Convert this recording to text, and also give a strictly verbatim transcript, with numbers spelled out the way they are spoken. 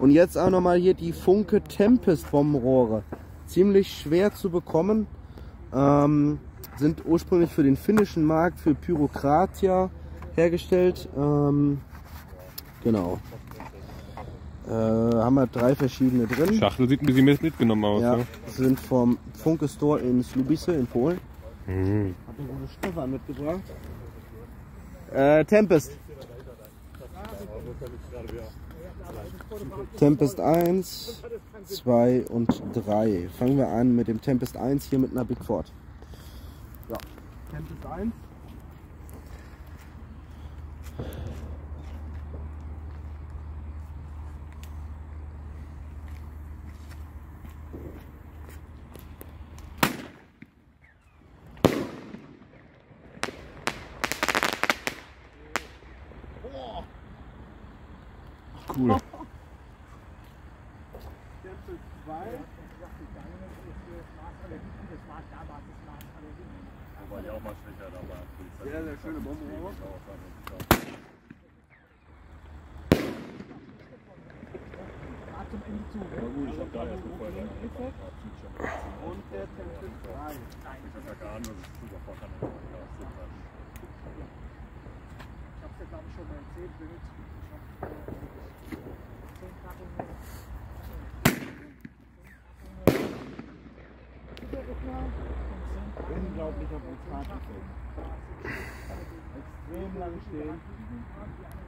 Und jetzt auch nochmal hier die Funke Tempest Bombenrohre. Ziemlich schwer zu bekommen. Ähm, sind ursprünglich für den finnischen Markt, für Pyrokratia hergestellt. Ähm, genau. Äh, haben wir drei verschiedene drin. Schachtel sieht ein bisschen mitgenommen aus. Ja, ne? Sind vom Funke Store in Slubice in Polen. Mhm. Hat der gute Stefan mitgebracht. Äh, Tempest. Tempest eins, zwei und drei. Fangen wir an mit dem Tempest eins hier mit einer Big Ford. Ja. Tempest eins. Cool. Sehr, sehr schöne Bombe. Und der Tempel drei. Ich hab's ja, glaube ich, schon mal erzählt. Unglaublicher Brutalfilm. Extrem lang stehen.